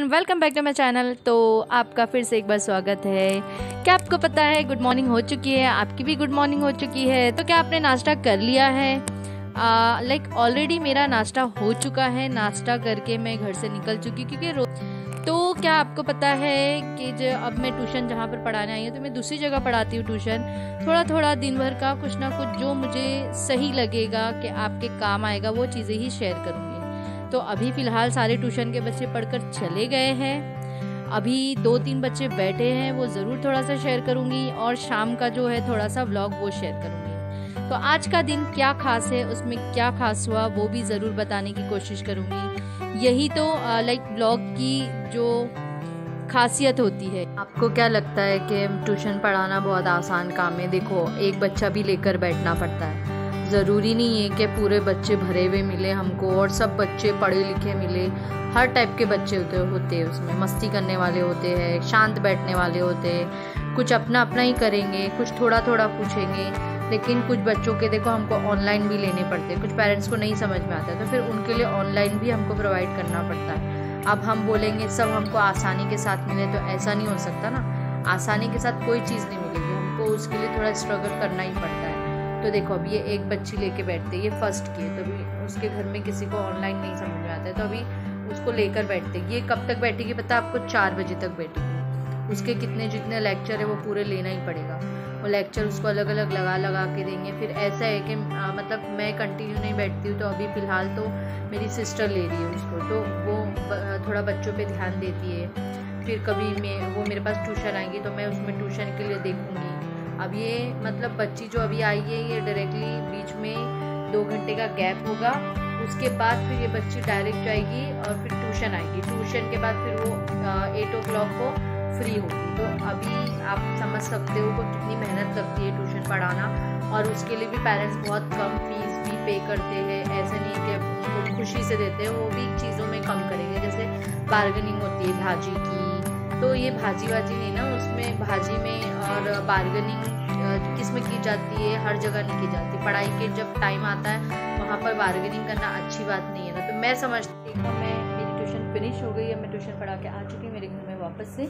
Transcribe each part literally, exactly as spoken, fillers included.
Everyone, welcome back to my channel. तो आपका फिर से एक बार स्वागत है। क्या आपको पता है गुड मॉर्निंग हो चुकी है, आपकी भी गुड मॉर्निंग हो चुकी है। तो क्या आपने नाश्ता कर लिया है? लाइक like, ऑलरेडी मेरा नाश्ता हो चुका है। नाश्ता करके मैं घर से निकल चुकी क्योंकि रोज तो क्या आपको पता है कि जो अब मैं ट्यूशन जहाँ पर पढ़ाने आई हूँ तो मैं दूसरी जगह पढ़ाती हूँ ट्यूशन। थोड़ा थोड़ा दिन भर का कुछ ना कुछ जो मुझे सही लगेगा कि आपके काम आएगा वो चीज़ें ही शेयर करूँगी। तो अभी फ़िलहाल सारे ट्यूशन के बच्चे पढ़कर चले गए हैं, अभी दो तीन बच्चे बैठे हैं, वो ज़रूर थोड़ा सा शेयर करूँगी। और शाम का जो है थोड़ा सा व्लॉग वो शेयर करूँगी। तो आज का दिन क्या खास है, उसमें क्या खास हुआ वो भी ज़रूर बताने की कोशिश करूँगी। यही तो लाइक व्लॉग की जो खासियत होती है। आपको क्या लगता है कि ट्यूशन पढ़ाना बहुत आसान काम है? देखो, एक बच्चा भी लेकर बैठना पड़ता है। ज़रूरी नहीं है कि पूरे बच्चे भरे हुए मिले हमको और सब बच्चे पढ़े लिखे मिले। हर टाइप के बच्चे होते होते हैं उसमें। मस्ती करने वाले होते हैं, शांत बैठने वाले होते हैं, कुछ अपना अपना ही करेंगे, कुछ थोड़ा थोड़ा पूछेंगे। लेकिन कुछ बच्चों के देखो हमको ऑनलाइन भी लेने पड़ते हैं। कुछ पेरेंट्स को नहीं समझ में आता तो फिर उनके लिए ऑनलाइन भी हमको प्रोवाइड करना पड़ता है। अब हम बोलेंगे सब हमको आसानी के साथ मिले तो ऐसा नहीं हो सकता ना। आसानी के साथ कोई चीज़ नहीं मिलेगी, हमको उसके लिए थोड़ा स्ट्रगल करना ही पड़ता है। तो देखो, अब ये एक बच्ची लेके बैठते, ये फर्स्ट की है तो अभी उसके घर में किसी को ऑनलाइन नहीं समझ में आता है तो अभी उसको लेकर बैठते। ये कब तक बैठेगी पता आपको? चार बजे तक बैठेगी। उसके कितने जितने लेक्चर है वो पूरे लेना ही पड़ेगा। वो लेक्चर उसको अलग अलग लगा लगा के देंगे। फिर ऐसा है कि आ, मतलब मैं कंटिन्यू नहीं बैठती हूँ। तो अभी फ़िलहाल तो मेरी सिस्टर ले रही है उसको, तो वो थोड़ा बच्चों पर ध्यान देती है। फिर कभी मैं वो मेरे पास ट्यूशन आएगी तो मैं उसमें ट्यूशन के लिए देखूँगी। अब ये मतलब बच्ची जो अभी आई है ये डायरेक्टली बीच में दो घंटे का गैप होगा, उसके बाद फिर ये बच्ची डायरेक्ट जाएगी और फिर ट्यूशन आएगी। ट्यूशन के बाद फिर वो एट ओ क्लॉक को फ्री होगी। तो अभी आप समझ सकते हो कितनी मेहनत लगती है ट्यूशन पढ़ाना। और उसके लिए भी पेरेंट्स बहुत कम फीस भी पे करते हैं। ऐसा नहीं कि उनको खुशी से देते हैं, वो भी चीज़ों में कम करेंगे। जैसे बार्गेनिंग होती है भाजी की, तो ये भाजी वाजी नहीं ना, उसमें भाजी में और बार्गेनिंग किस में की जाती है, हर जगह नहीं की जाती। पढ़ाई के जब टाइम आता है वहाँ पर बार्गेनिंग करना अच्छी बात नहीं है ना। तो मैं समझती हूँ, मैं मेरी ट्यूशन फिनिश हो गई है, मैं ट्यूशन पढ़ा के आ चुकी हूँ मेरे घर में वापस से।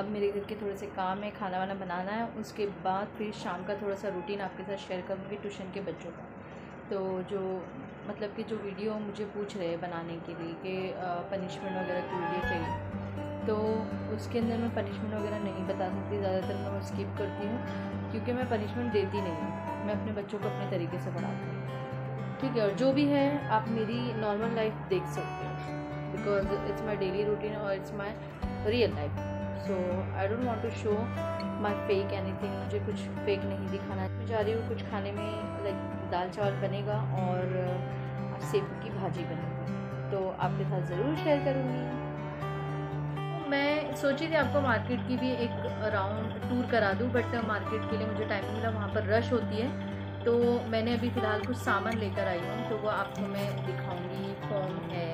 अब मेरे घर के थोड़े से काम है, खाना वाना बनाना है, उसके बाद फिर शाम का थोड़ा सा रूटीन आपके साथ शेयर करूँगी ट्यूशन के बच्चों का। तो जो मतलब कि जो वीडियो मुझे पूछ रहे हैं बनाने के लिए कि पनिशमेंट वगैरह की वीडियो चाहिए, तो उसके अंदर मैं पनिशमेंट वगैरह नहीं बता सकती। ज़्यादातर मैं वो स्किप करती हूँ क्योंकि मैं पनिशमेंट देती नहीं हूँ। मैं अपने बच्चों को अपने तरीके से पढ़ाती हूँ, ठीक है। और जो भी है आप मेरी नॉर्मल लाइफ देख सकते हो, because it's my daily routine और it's my real life. So I don't want to show my fake anything. मुझे कुछ फेक नहीं दिखाना। मैं जा रही हूँ कुछ खाने में, लाइक दाल चावल बनेगा और सेब की भाजी बनेगी, तो आपके साथ ज़रूर शेयर करूँगी। मैं सोची थी आपको मार्केट की भी एक राउंड टूर करा दूं, बट मार्केट के लिए मुझे टाइम नहीं मिला। वहाँ पर रश होती है, तो मैंने अभी फ़िलहाल कुछ सामान लेकर आई हूँ, तो वो आपको मैं दिखाऊंगी। फॉर्म है,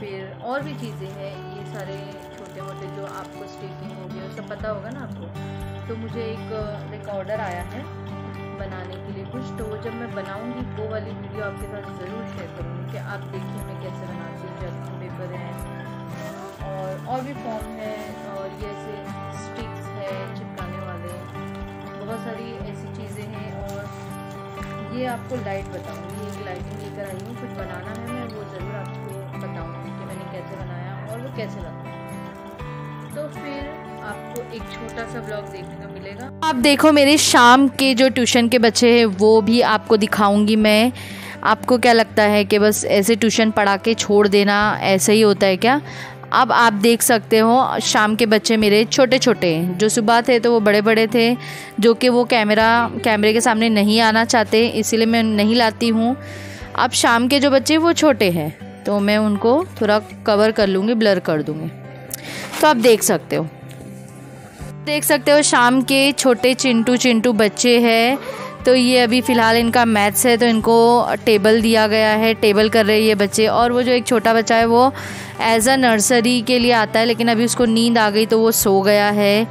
फिर और भी चीज़ें हैं, ये सारे छोटे मोटे जो आपको स्टिचिंग हो गया सब पता होगा ना आपको। तो मुझे एक एक ऑर्डर आया है बनाने के लिए कुछ, तो जब मैं बनाऊँगी वो वाली वीडियो आपके साथ ज़रूर शेयर करूँगी कि आप देखिए मैं कैसे बनाती हूँ। जर्किन पेपर है और और भी फॉर्म है, और ये ऐसे स्टिक्स है चिपकाने वाले, बहुत सारी ऐसी चीज़ें हैं। और ये आपको लाइट बताऊँगी, ये लाइटिंग लेकर आई हूँ, कुछ बनाना है मैं, वो ज़रूर आपको बताऊँगी कि मैंने कैसे बनाया और वो कैसे बनाया। तो फिर आपको एक छोटा सा ब्लॉग देखने को मिलेगा। आप देखो मेरे शाम के जो ट्यूशन के बच्चे हैं वो भी आपको दिखाऊँगी मैं। आपको क्या लगता है कि बस ऐसे ट्यूशन पढ़ा के छोड़ देना ऐसे ही होता है क्या? अब आप देख सकते हो शाम के बच्चे मेरे छोटे छोटे हैं। जो सुबह थे तो वो बड़े बड़े थे, जो कि वो कैमरा कैमरे के सामने नहीं आना चाहते, इसीलिए मैं नहीं लाती हूँ। अब शाम के जो बच्चे वो छोटे हैं, तो मैं उनको थोड़ा कवर कर लूँगी, ब्लर कर दूँगी। तो आप देख सकते हो देख सकते हो शाम के छोटे चिंटू चिंटू बच्चे हैं। तो ये अभी फ़िलहाल इनका मैथ्स है, तो इनको टेबल दिया गया है, टेबल कर रहे हैं ये बच्चे। और वो जो एक छोटा बच्चा है वो एज अ नर्सरी के लिए आता है, लेकिन अभी उसको नींद आ गई तो वो सो गया है।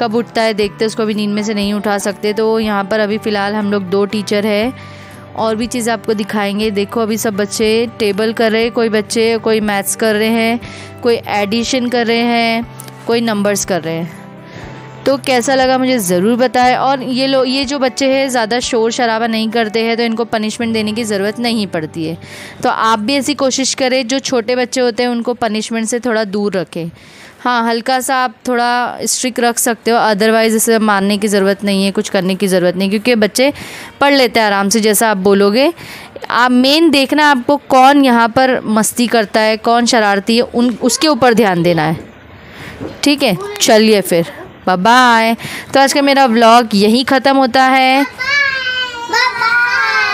कब उठता है देखते, उसको अभी नींद में से नहीं उठा सकते। तो यहाँ पर अभी फ़िलहाल हम लोग दो टीचर है और भी चीज़ आपको दिखाएंगे। देखो अभी सब बच्चे टेबल कर रहे हैं, कोई बच्चे कोई मैथ्स कर रहे हैं, कोई एडिशन कर रहे हैं, कोई नंबर्स कर रहे हैं। तो कैसा लगा मुझे ज़रूर बताएं। और ये लोग ये जो बच्चे हैं ज़्यादा शोर शराबा नहीं करते हैं, तो इनको पनिशमेंट देने की ज़रूरत नहीं पड़ती है। तो आप भी ऐसी कोशिश करें, जो छोटे बच्चे होते हैं उनको पनिशमेंट से थोड़ा दूर रखें। हाँ, हल्का सा आप थोड़ा स्ट्रिक्ट रख सकते हो, अदरवाइज़ इसे मानने की ज़रूरत नहीं है, कुछ करने की ज़रूरत नहीं, क्योंकि बच्चे पढ़ लेते हैं आराम से जैसा आप बोलोगे। आप मेन देखना आपको कौन यहाँ पर मस्ती करता है, कौन शरारती है, उन उसके ऊपर ध्यान देना है। ठीक है, चलिए फिर बाय बाय। तो आज का मेरा व्लॉग यहीं ख़त्म होता है।